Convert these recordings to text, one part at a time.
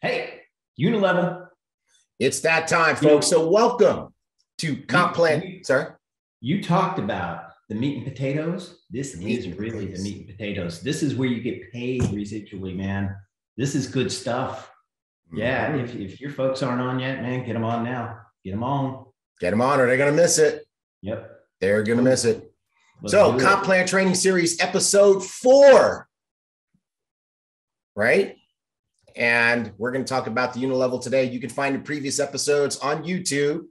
Hey, Unilevel. It's that time, folks. So welcome to Comp Plan. Sorry. You talked about the meat and potatoes. This is really the meat and potatoes. This is where you get paid residually, man. This is good stuff. Yeah. If your folks aren't on yet, man, get them on now. Get them on. Get them on or they're going to miss it. Yep. They're going to miss it. So Comp Plan Training Series, episode 4. Right? And we're going to talk about the Unilevel today. You can find the previous episodes on YouTube,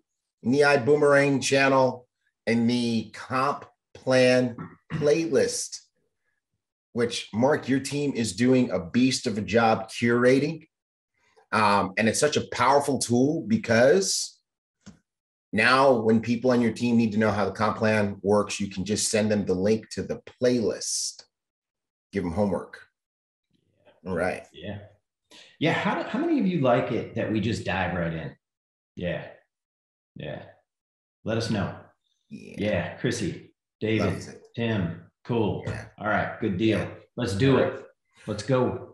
in the iBuumerang channel, and the Comp Plan playlist, which, Mark, your team is doing a beast of a job curating. And it's such a powerful tool because now when people on your team need to know how the Comp Plan works, you can just send them the link to the playlist. Give them homework. All right. Yeah. Yeah. How many of you like it that we just dive right in? Yeah. Yeah. Let us know. Yeah. Yeah. Chrissy, David, Tim. Cool. Yeah. All right. Good deal. Yeah. Let's do it. Let's go.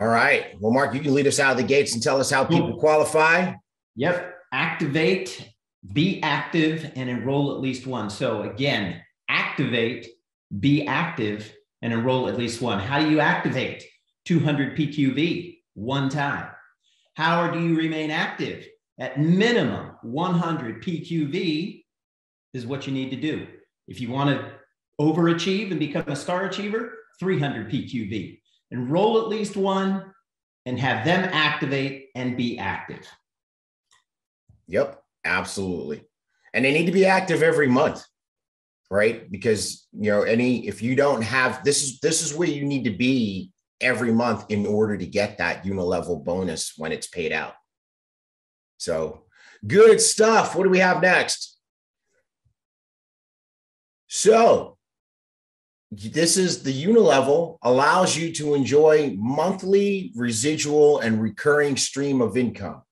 All right. Well, Mark, you can lead us out of the gates and tell us how people qualify. Yep. Activate, be active, and enroll at least one. So again, activate, be active, and enroll at least one. How do you activate? 200 PQV. One time. How do you remain active? At minimum, 100 PQV is what you need to do. If you want to overachieve and become a star achiever, 300 PQV. Enroll at least one and have them activate and be active. Yep, absolutely. And they need to be active every month, right? Because, you know, if you don't have, this is where you need to be every month in order to get that Unilevel bonus when it's paid out. So good stuff. What do we have next? So this is the Unilevel allows you to enjoy monthly residual and recurring stream of income,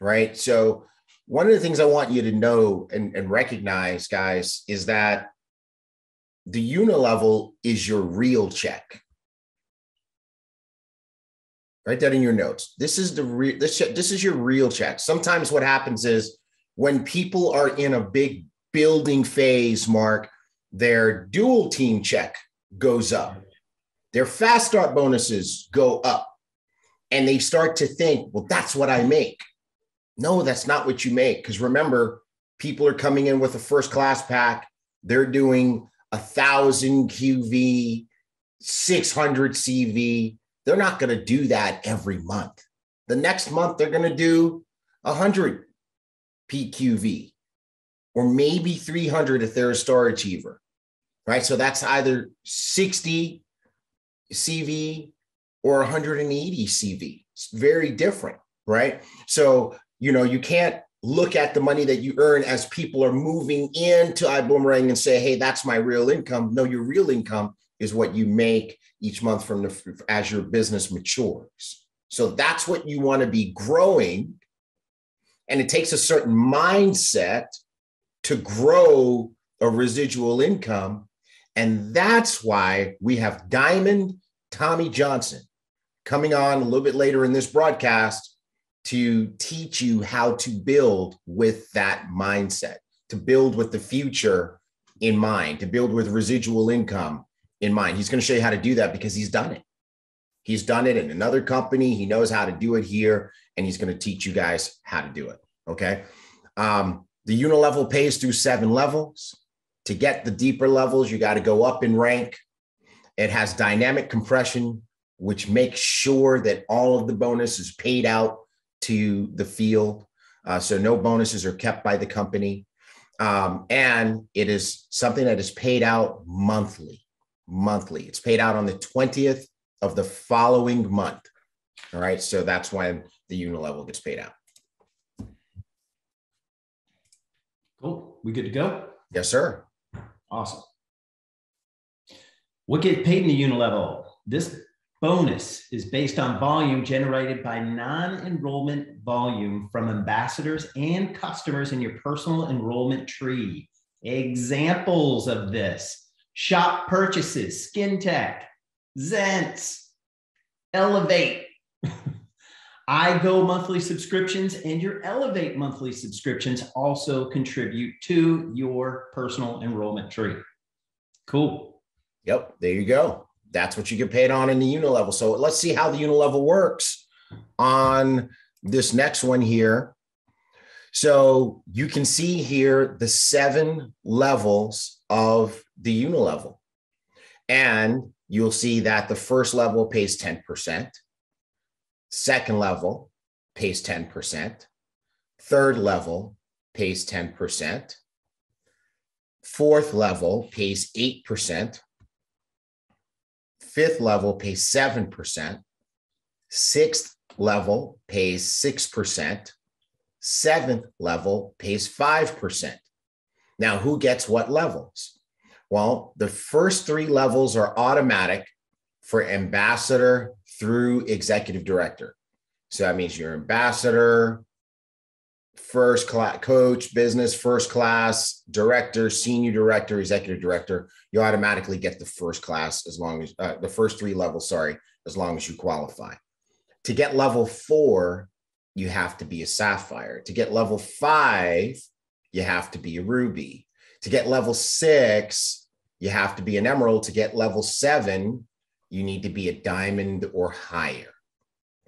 right? So one of the things I want you to know and recognize, guys, is that the Unilevel is your real check. Write that in your notes. This is the real. This is your real check. Sometimes what happens is when people are in a big building phase, Mark, their dual team check goes up, their fast start bonuses go up, and they start to think, "Well, that's what I make." No, that's not what you make. Because remember, people are coming in with a first class pack. They're doing 1,000 QV, 600 CV. They're not going to do that every month. The next month, they're going to do 100 PQV or maybe 300 if they're a star achiever, right? So that's either 60 CV or 180 CV. It's very different, right? So, you know, you can't look at the money that you earn as people are moving into iBuumerang and say, hey, that's my real income. No, your real income is what you make each month from as your business matures. So that's what you want to be growing. And it takes a certain mindset to grow a residual income. And that's why we have Diamond Tommy Johnson coming on a little bit later in this broadcast to teach you how to build with that mindset, to build with the future in mind, to build with residual income in mind. He's going to show you how to do that because he's done it. He's done it in another company. He knows how to do it here, and he's going to teach you guys how to do it. Okay. The Unilevel pays through 7 levels. To get the deeper levels, you got to go up in rank. It has dynamic compression, which makes sure that all of the bonus is paid out to the field. So no bonuses are kept by the company. And it is something that is paid out monthly. It's paid out on the 20th of the following month. All right. So that's when the Unilevel gets paid out. Cool. We good to go? Yes, sir. Awesome. What gets paid in the Unilevel? This bonus is based on volume generated by non-enrollment volume from ambassadors and customers in your personal enrollment tree. Examples of this: shop purchases, SkinTech, Zents, Elevate, IGO monthly subscriptions and your Elevate monthly subscriptions also contribute to your personal enrollment tree. Cool. Yep, there you go. That's what you get paid on in the Unilevel. So let's see how the Unilevel works on this next one here. So you can see here the 7 levels of the Unilevel. And you'll see that the first level pays 10%. Second level pays 10%. Third level pays 10%. Fourth level pays 8%. Fifth level pays 7%. Sixth level pays 6%. Seventh level pays 5%. Now, who gets what levels? Well, the first 3 levels are automatic for ambassador through executive director. So that means you're ambassador, first class coach, business first class, director, senior director, executive director. You automatically get the first class as long as the first 3 levels, sorry, as long as you qualify. To get level 4, you have to be a sapphire. To get level 5, you have to be a ruby. To get level 6, you have to be an emerald. To get level 7, you need to be a diamond or higher.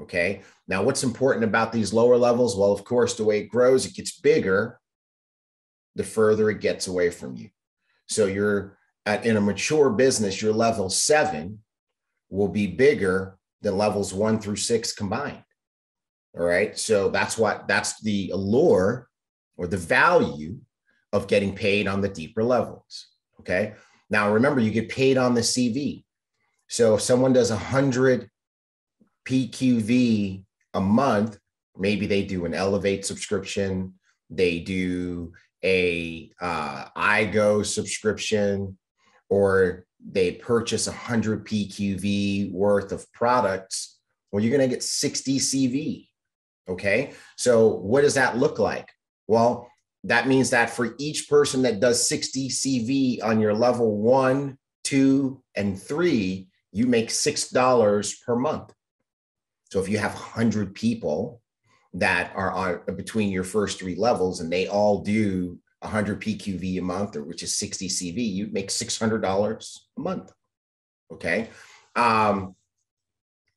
Okay. Now, what's important about these lower levels? Well, of course, the way it grows, it gets bigger the further it gets away from you. So you're in a mature business, your level 7 will be bigger than levels 1 through 6 combined. All right. So that's the allure or the value of getting paid on the deeper levels. Okay. Now, remember, you get paid on the CV. So if someone does 100 PQV a month, maybe they do an Elevate subscription, they do a IGO subscription, or they purchase 100 PQV worth of products, well, you're going to get 60 CV, okay? So what does that look like? Well, that means that for each person that does 60 CV on your level 1, 2, and 3, you make $6 per month. So if you have 100 people that are on between your first 3 levels and they all do 100 PQV a month, or which is 60 CV, you make $600 a month. Okay. On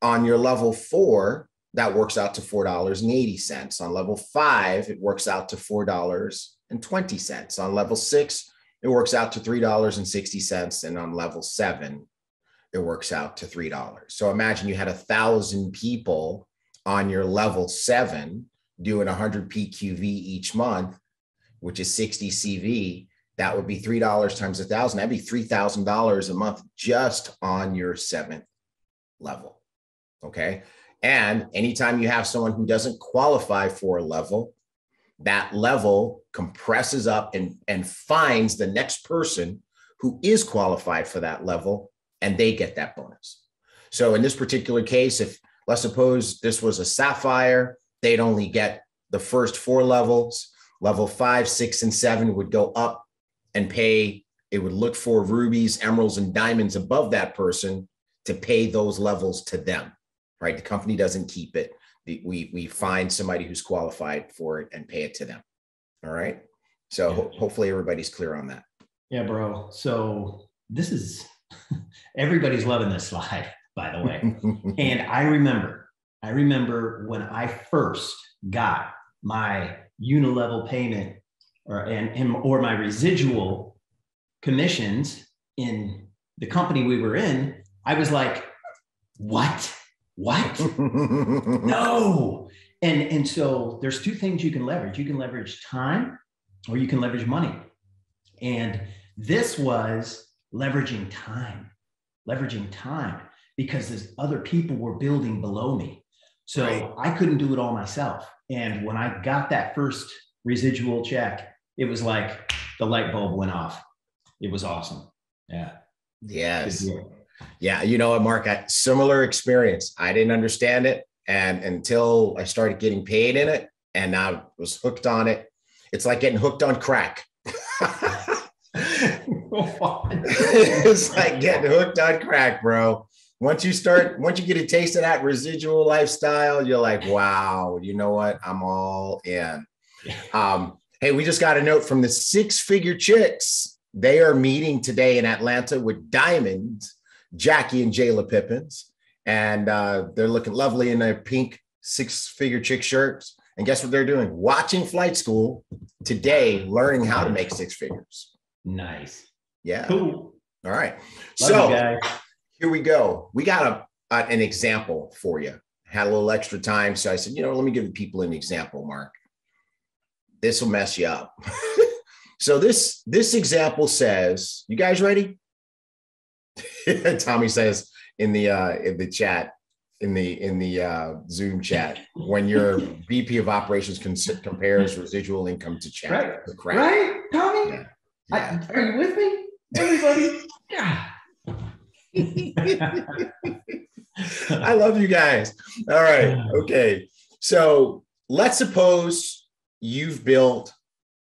your level 4, that works out to $4.80. On level 5, it works out to $4.20. On level 6, it works out to $3.60. And on level 7, it works out to $3. So imagine you had 1,000 people on your level 7 doing 100 PQV each month, which is 60 CV. That would be $3 times 1,000. That'd be $3,000 a month just on your 7th level. Okay. And anytime you have someone who doesn't qualify for a level, that level compresses up and finds the next person who is qualified for that level, and they get that bonus. So in this particular case, if let's suppose this was a sapphire, they'd only get the first 4 levels. Level 5, 6, and 7 would go up and pay. It would look for rubies, emeralds, and diamonds above that person to pay those levels to them, right? The company doesn't keep it. We find somebody who's qualified for it and pay it to them. All right. So yeah. Hopefully everybody's clear on that. Yeah, bro. So this is, everybody's loving this slide, by the way. And I remember when I first got my Unilevel payment or my residual commissions in the company we were in, I was like, what? No. And so there's 2 things you can leverage. You can leverage time or you can leverage money. And this was leveraging time because there's other people were building below me. So right. I couldn't do it all myself. And when I got that first residual check, it was like the light bulb went off. It was awesome. Yeah. Yes. Yeah. You know what, Mark, I similar experience. I didn't understand it. And until I started getting paid in it, and I was hooked on it. It's like getting hooked on crack. It's like getting hooked on crack, bro. Once you get a taste of that residual lifestyle, you're like, wow, you know what? I'm all in. Hey, we just got a note from the six-figure chicks. They are meeting today in Atlanta with Diamond, Jackie and Jayla Pippins. And they're looking lovely in their pink six-figure chick shirts. And guess what they're doing? Watching Flight School today, learning how to make six figures. Nice. Yeah. Cool. All right. Love so you guys. Here we go. We got an example for you. Had a little extra time. So I said, you know, let me give the people an example, Mark. This will mess you up. So this example says, you guys ready? Tommy says in the chat, in the Zoom chat, when your VP of operations compares residual income to chat. Right, right, Tommy? Yeah. Yeah. Are you with me, everybody? Yeah. I love you guys. All right. Okay. So let's suppose you've built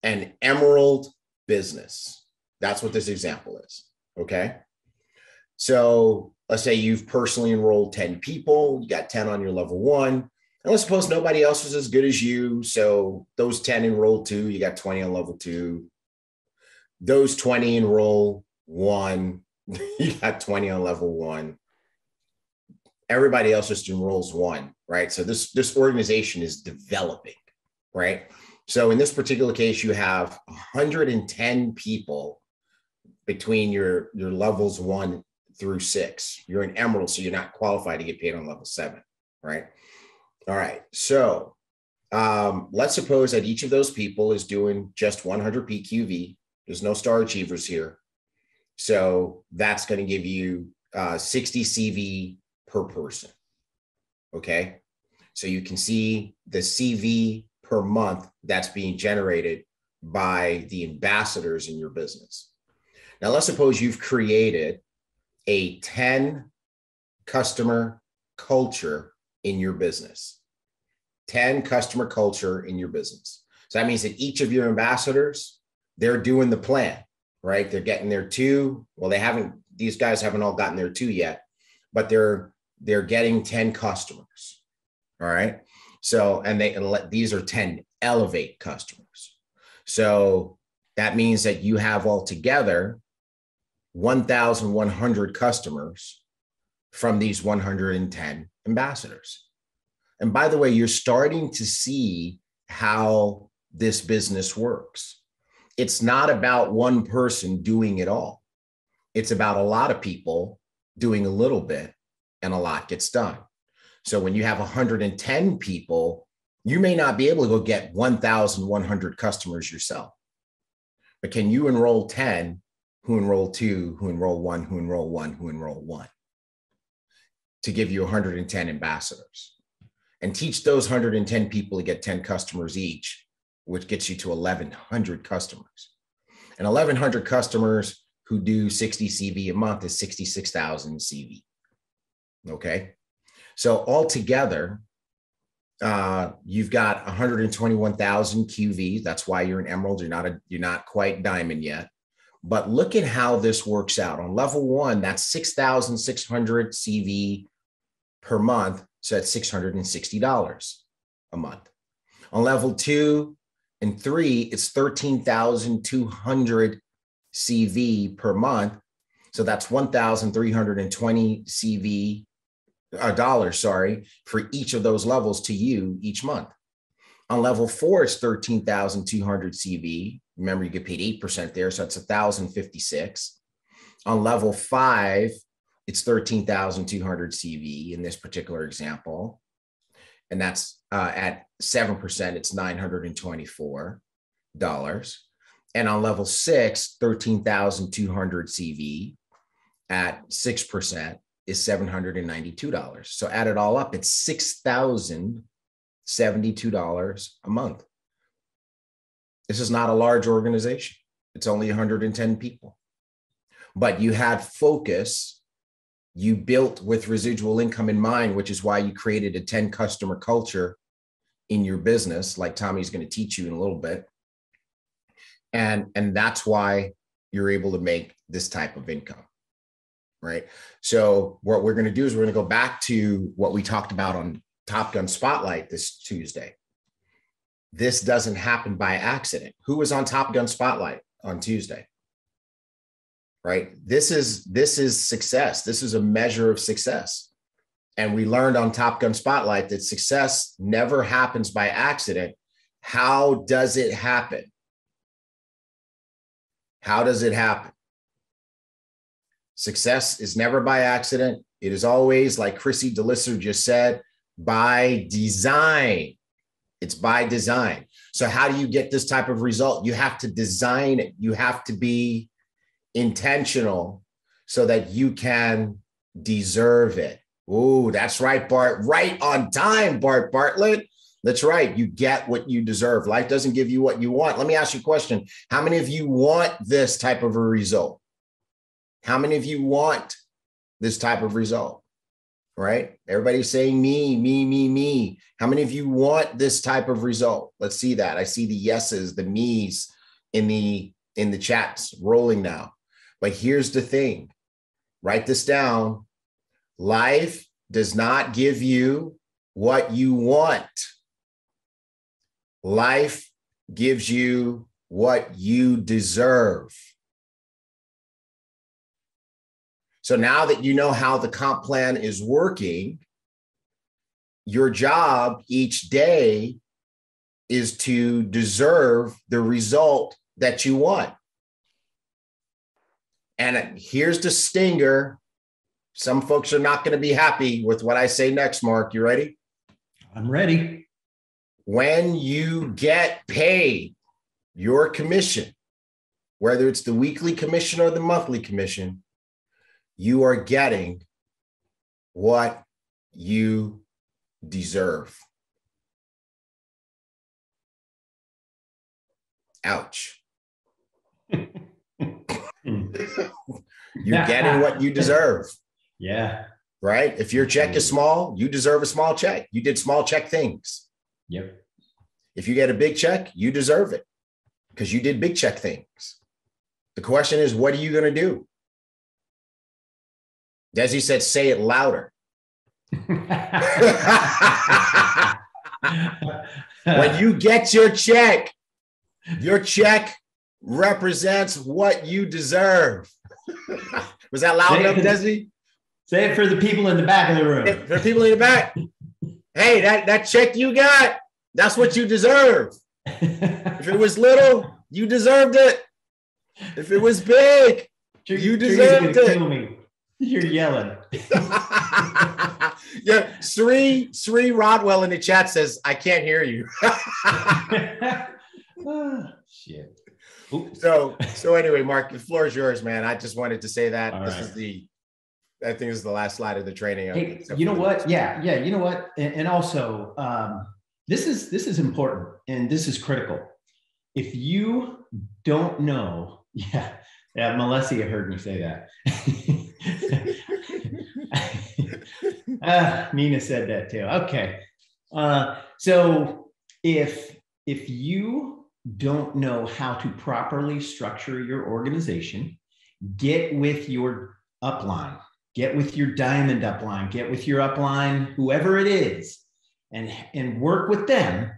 an emerald business. That's what this example is. Okay. So let's say you've personally enrolled 10 people. You got 10 on your level one. And let's suppose nobody else was as good as you. So those 10 enrolled two, you got 20 on level two. Those 20 enroll one. You got 20 on level one. Everybody else just enrolls one, right? So this organization is developing, right? So in this particular case, you have 110 people between your levels 1 through 6. You're an emerald, so you're not qualified to get paid on level 7, right? All right. So let's suppose that each of those people is doing just 100 PQV. There's no star achievers here. So that's going to give you 60 CV per person. Okay. So you can see the CV per month that's being generated by the ambassadors in your business. Now let's suppose you've created a 10 customer culture in your business. 10 customer culture in your business. So that means that each of your ambassadors, they're doing the plan. Right? They're getting their 2. Well, these guys haven't all gotten their 2 yet, but they're getting 10 customers. All right. So, these are 10 Elevate customers. So that means that you have altogether 1,100 customers from these 110 ambassadors. And by the way, you're starting to see how this business works. It's not about one person doing it all. It's about a lot of people doing a little bit, and a lot gets done. So when you have 110 people, you may not be able to go get 1,100 customers yourself. But can you enroll 10, who enroll 2, who enroll 1, who enroll 1, who enroll 1? To give you 110 ambassadors. And teach those 110 people to get 10 customers each, which gets you to 1,100 customers. And 1,100 customers who do 60 CV a month is 66,000 CV. Okay. So altogether, you've got 121,000 QV. That's why you're an emerald. You're not quite diamond yet. But look at how this works out. On level 1, that's 6,600 CV per month. So that's $660 a month. On level 2 and 3, it's 13,200 CV per month. So that's $1,320 CV dollars, sorry, for each of those levels to you each month. On level 4, it's 13,200 CV. Remember, you get paid 8% there, so it's $1,056. On level 5, it's 13,200 CV in this particular example. And that's at 7%, it's $924. And on level 6, 13,200 CV at 6% is $792. So add it all up, it's $6,072 a month. This is not a large organization. It's only 110 people. But you had focus. You built with residual income in mind, which is why you created a 10 customer culture in your business, like Tommy's going to teach you in a little bit. And that's why you're able to make this type of income. right? So what we're going to do is we're going to go back to what we talked about on Top Gun Spotlight this Tuesday. This doesn't happen by accident. Who was on Top Gun Spotlight on Tuesday? Right? This is success. This is a measure of success. And we learned on Top Gun Spotlight that success never happens by accident. How does it happen? How does it happen? Success is never by accident. It is always, like Chrissy DeLisser just said, by design. It's by design. So how do you get this type of result? You have to design it. You have to be intentional so that you can deserve it. Ooh, that's right, Bart. Right on time, Bart Bartlett. That's right. You get what you deserve. Life doesn't give you what you want. Let me ask you a question. How many of you want this type of a result? How many of you want this type of result? Right? Everybody's saying me, me, me, me. How many of you want this type of result? Let's see that. I see the yeses, the me's in the chats rolling now. But here's the thing. Write this down. Life does not give you what you want. Life gives you what you deserve. So now that you know how the comp plan is working, your job each day is to deserve the result that you want. And here's the stinger. Some folks are not going to be happy with what I say next, Mark. You ready? I'm ready. When you get paid your commission, whether it's the weekly commission or the monthly commission, you are getting what you deserve. Ouch. You're getting what you deserve. Yeah. Right? If your check is small, you deserve a small check. You did small check things. Yep. If you get a big check, you deserve it because you did big check things. The question is, what are you going to do? Desi said, say it louder. When you get your check represents what you deserve. Was that loud enough, Desi? Say it for the people in the back of the room. For the people in the back. Hey, that check you got, that's what you deserve. If it was little, you deserved it. If it was big, you deserved it. You're yelling. Yeah, Sri Rodwell in the chat says, I can't hear you. Oh, shit. Oops. So anyway, Mark, the floor is yours, man. I just wanted to say that. All this right. I think this is the last slide of the training. Hey, you know what? Yeah, you know what? And also, this is important and this is critical. If you don't know, yeah, Melessia heard me say that. Nina said that too. Okay. So if you don't know how to properly structure your organization, get with your upline, get with your diamond upline, get with your upline, whoever it is, and work with them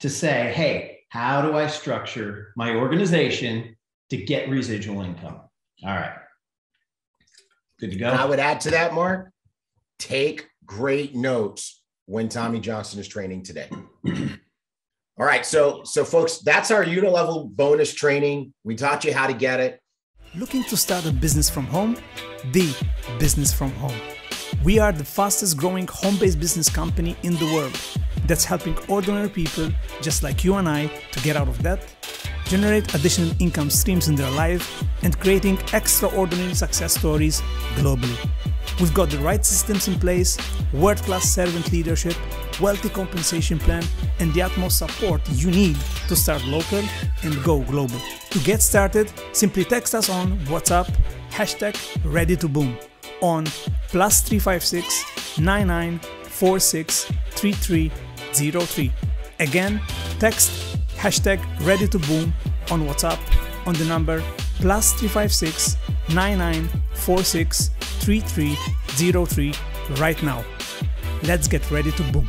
to say, hey, how do I structure my organization to get residual income? All right. Good to go. I would add to that, Mark, take great notes when Tommy Johnson is training today. All right. So folks, that's our Unilevel bonus training. We taught you how to get it. Looking to start a business from home? The Business From Home. We are the fastest growing home-based business company in the world that's helping ordinary people just like you and I to get out of debt, generate additional income streams in their life, and creating extraordinary success stories globally. We've got the right systems in place, world-class servant leadership, wealthy compensation plan, and the utmost support you need to start local and go global. To get started, simply text us on WhatsApp, #ReadyToBoom on +356 99463303. Again, text #ReadyToBoom on WhatsApp on the number +356 9946 3303 right now. Let's get ready to boom.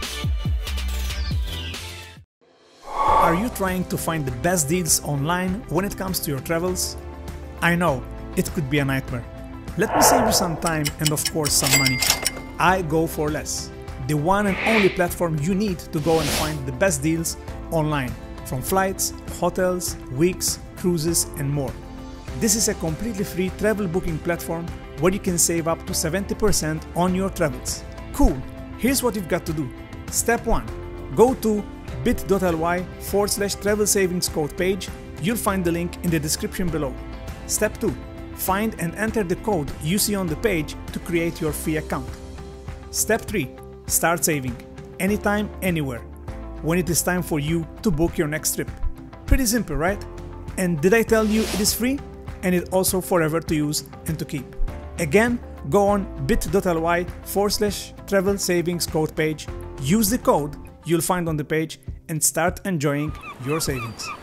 Are you trying to find the best deals online when it comes to your travels? I know, it could be a nightmare. Let me save you some time and of course some money. IGO for Less, the one and only platform you need to go and find the best deals online, from flights, hotels, weeks, cruises and more. This is a completely free travel booking platform where you can save up to 70% on your travels. Cool, here's what you've got to do. Step 1. Go to bit.ly/travel savings code page, you'll find the link in the description below. Step 2. Find and enter the code you see on the page to create your free account. Step 3. Start saving. Anytime, anywhere. When it is time for you to book your next trip. Pretty simple, right? And did I tell you it is free? And it's also forever to use and to keep. Again, go on bit.ly/travel savings code page, use the code you'll find on the page and start enjoying your savings.